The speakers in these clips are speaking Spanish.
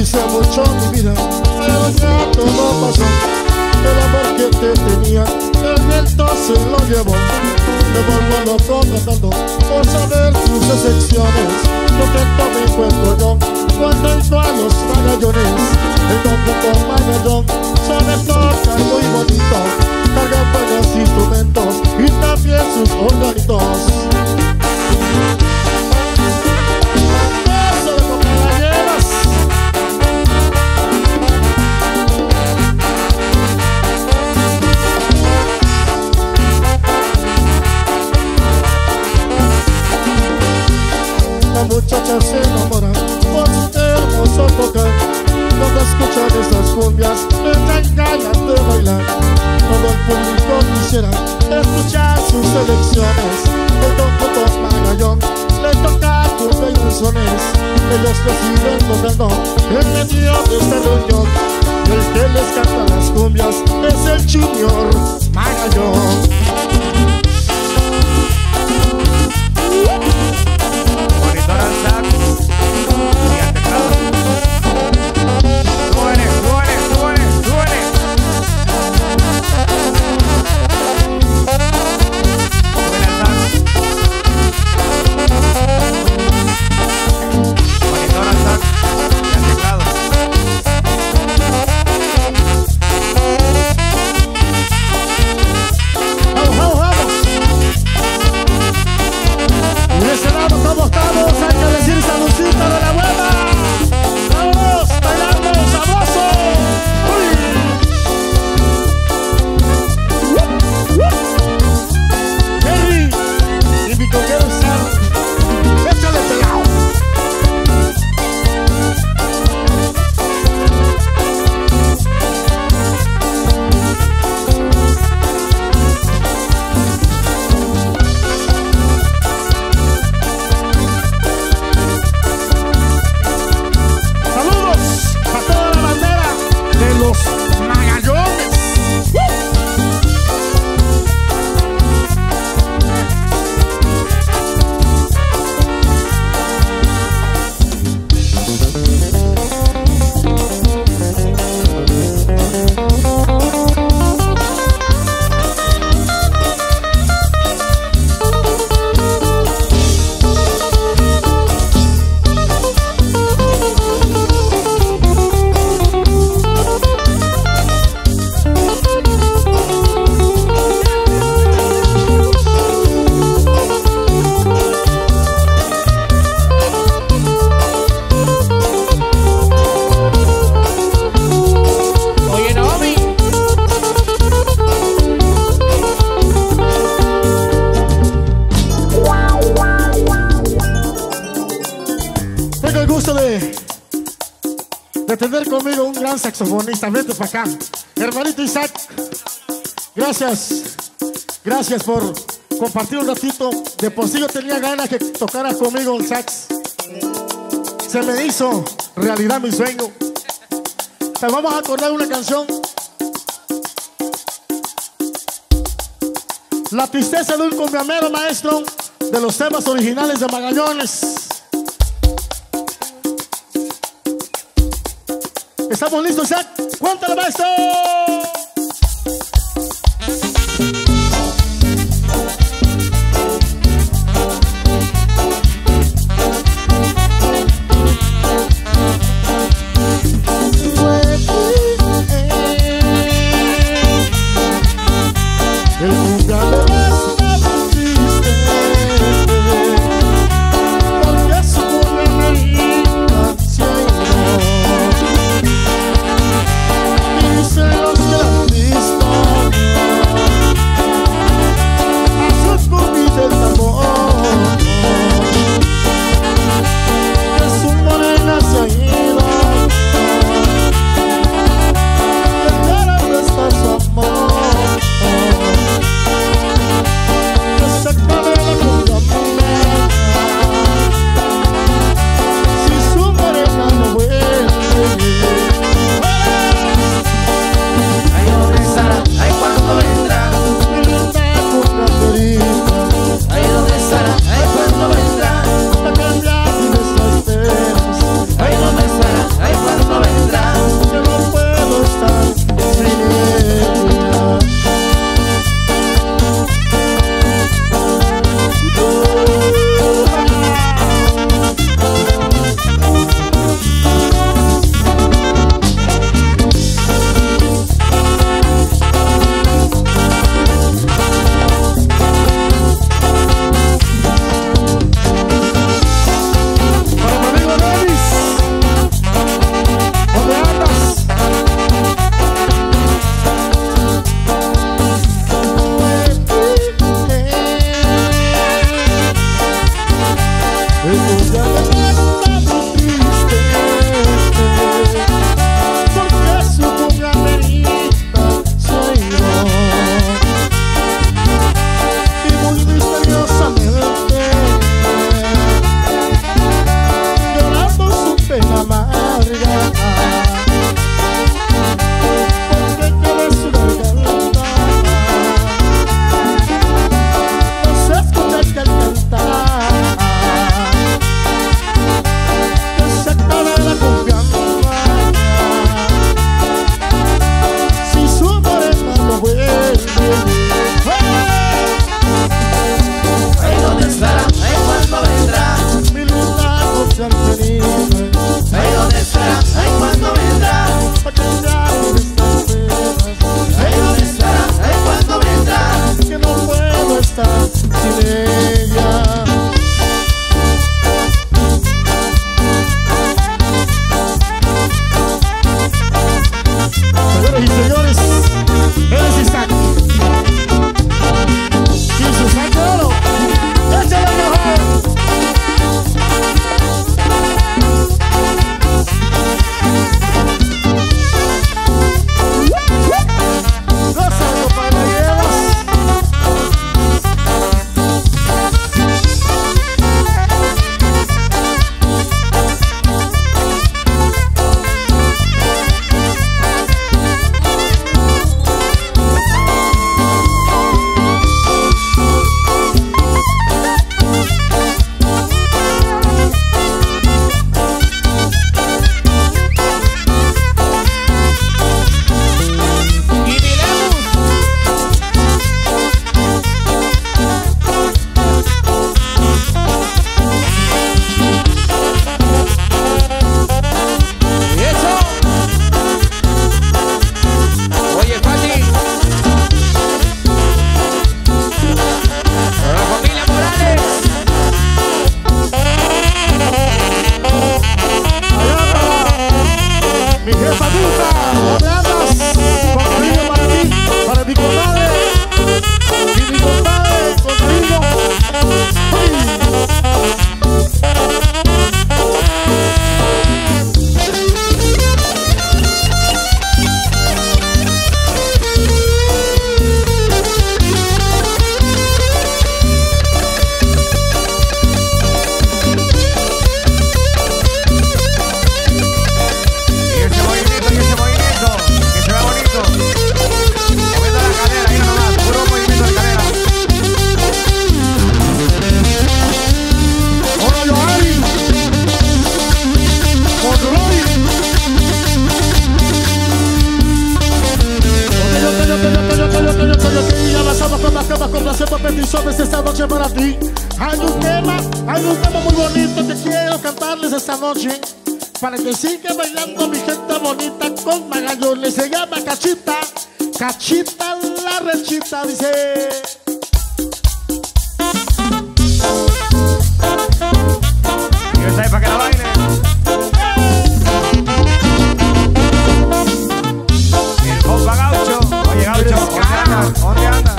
Quizá mucho mi vida, pero ya todo pasó. El amor que te tenía, el viento se lo llevó. Me vuelvo loco cantando por saber tus excepciones. Contento me encuentro yo cuando entro a los Magallones. El completo Magallón son estrofas muy bonitos, cargan buenos instrumentos y también sus organitos. Muchachas se enamoran por su hermoso tocar. Cuando escuchan esas cumbias les dan ganas de bailar. Todo el público quisiera escuchar sus selecciones. El conjunto Magallón le toca tus ilusiones. Ellos reciben tocando en medio de esta reunión. Y el que les canta las cumbias es el Junior Magallón. Saxofonista, vete para acá, hermanito Isaac. Gracias por compartir un ratito. De por sí yo tenía ganas que tocaras conmigo el sax. Se me hizo realidad mi sueño. Te vamos a acordar una canción. La tristeza de un cumbiamero, maestro, de los temas originales de Magallones. ¿Estamos listos, Isaac? ¡Cuéntale, maestro! Let's go. pienso al salir. Ay, ¿dónde estará? Ay, ¿cuándo vendrá? Ay, ¿dónde estará? Ay, ¿cuándo vendrá? Que no puedo estar sin ella. Señoras y señores, él es Isaac. Para que siga bailando mi gente bonita con Magallón, le se llama Cachita, Cachita la Rechita, dice. Y está ahí para que la baile. ¡Hey! El compa Gaucho, oye Gaucho, ¿dónde anda?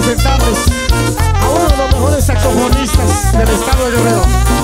Presentarles a uno de los mejores saxofonistas del estado de Guerrero.